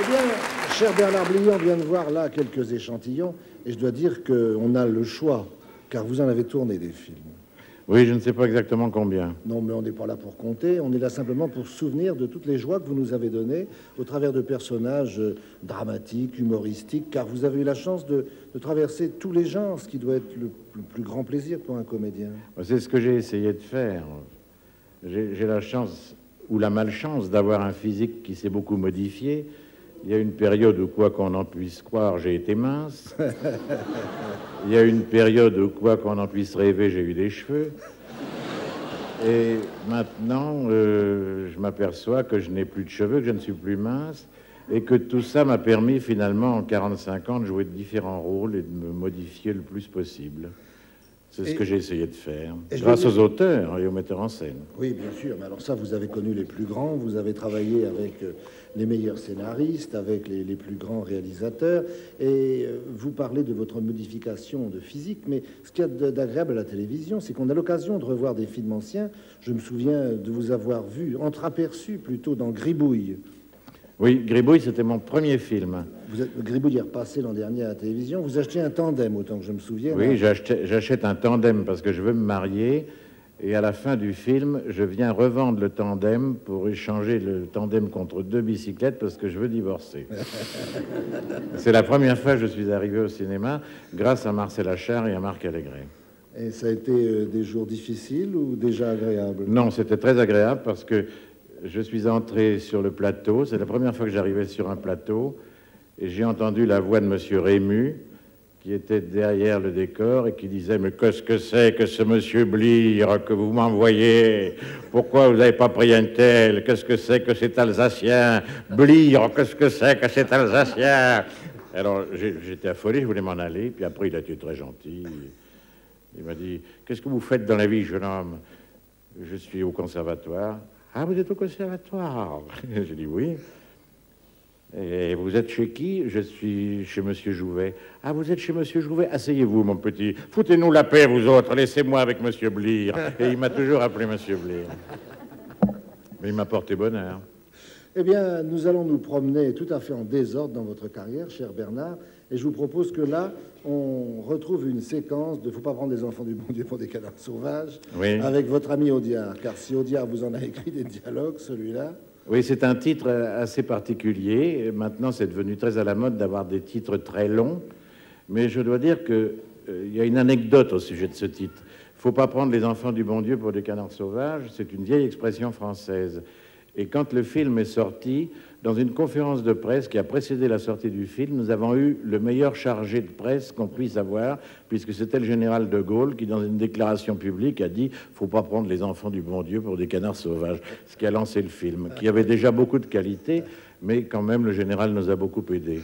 Eh bien, cher Bernard Blier, on vient de voir là quelques échantillons, et je dois dire qu'on a le choix, car vous en avez tourné des films. Oui, je ne sais pas exactement combien. Non, mais on n'est pas là pour compter, on est là simplement pour se souvenir de toutes les joies que vous nous avez données au travers de personnages dramatiques, humoristiques, car vous avez eu la chance de traverser tous les genres, ce qui doit être le plus grand plaisir pour un comédien. C'est ce que j'ai essayé de faire. J'ai la chance, ou la malchance, d'avoir un physique qui s'est beaucoup modifié. Il y a une période où, quoi qu'on en puisse croire, j'ai été mince. Il y a une période où, quoi qu'on en puisse rêver, j'ai eu des cheveux. Et maintenant, je m'aperçois que je n'ai plus de cheveux, que je ne suis plus mince, et que tout ça m'a permis, finalement, en 45 ans, de jouer de différents rôles et de me modifier le plus possible. C'est ce que j'ai essayé de faire, grâce aux auteurs et aux metteurs en scène. Oui, bien sûr, mais alors ça, vous avez connu les plus grands, vous avez travaillé avec les meilleurs scénaristes, avec les plus grands réalisateurs, et vous parlez de votre modification de physique, mais ce qu'il y a d'agréable à la télévision, c'est qu'on a l'occasion de revoir des films anciens. Je me souviens de vous avoir vu, entreaperçu plutôt, dans Gribouille. Oui, Gribouille, c'était mon premier film. Gribouille est repassé l'an dernier à la télévision. Vous achetez un tandem, autant que je me souviens. Oui, j'achète un tandem parce que je veux me marier. Et à la fin du film, je viens revendre le tandem pour échanger le tandem contre 2 bicyclettes parce que je veux divorcer. C'est la première fois que je suis arrivé au cinéma grâce à Marcel Achard et à Marc Allégret. Et ça a été des jours difficiles ou déjà agréables? Non, c'était très agréable parce que je suis entré sur le plateau, c'est la première fois que j'arrivais sur un plateau, et j'ai entendu la voix de monsieur Rému, qui était derrière le décor, et qui disait « Mais qu'est-ce que c'est que ce monsieur Blier que vous m'envoyez? Pourquoi vous n'avez pas pris un tel? Qu'est-ce que c'est que cet Alsacien? Blier, qu'est-ce que c'est que cet Alsacien ?» Alors, j'étais affolé, je voulais m'en aller, puis après, il a été très gentil. Il m'a dit « Qu'est-ce que vous faites dans la vie, jeune homme ?»« Je suis au conservatoire. » « Ah, vous êtes au conservatoire ?» J'ai dit « Oui. »« Et vous êtes chez qui ?»« Je suis chez monsieur Jouvet. »« Ah, vous êtes chez monsieur Jouvet. Asseyez-vous, mon petit. Foutez-nous la paix, vous autres. Laissez-moi avec monsieur Blier. » Et il m'a toujours appelé monsieur Blier. Mais il m'a porté bonheur. Eh bien, nous allons nous promener tout à fait en désordre dans votre carrière, cher Bernard. Et je vous propose que là, on retrouve une séquence de « Faut pas prendre les enfants du bon Dieu pour des canards sauvages » oui, avec votre ami Audiard, car si Audiard vous en a écrit des dialogues, celui-là... Oui, c'est un titre assez particulier. Et maintenant, c'est devenu très à la mode d'avoir des titres très longs. Mais je dois dire qu'il y a une anecdote au sujet de ce titre. « Faut pas prendre les enfants du bon Dieu pour des canards sauvages », c'est une vieille expression française. Et quand le film est sorti, dans une conférence de presse qui a précédé la sortie du film, nous avons eu le meilleur chargé de presse qu'on puisse avoir, puisque c'était le général de Gaulle qui, dans une déclaration publique, a dit « Faut pas prendre les enfants du bon Dieu pour des canards sauvages », ce qui a lancé le film, qui avait déjà beaucoup de qualités, mais quand même le général nous a beaucoup aidés.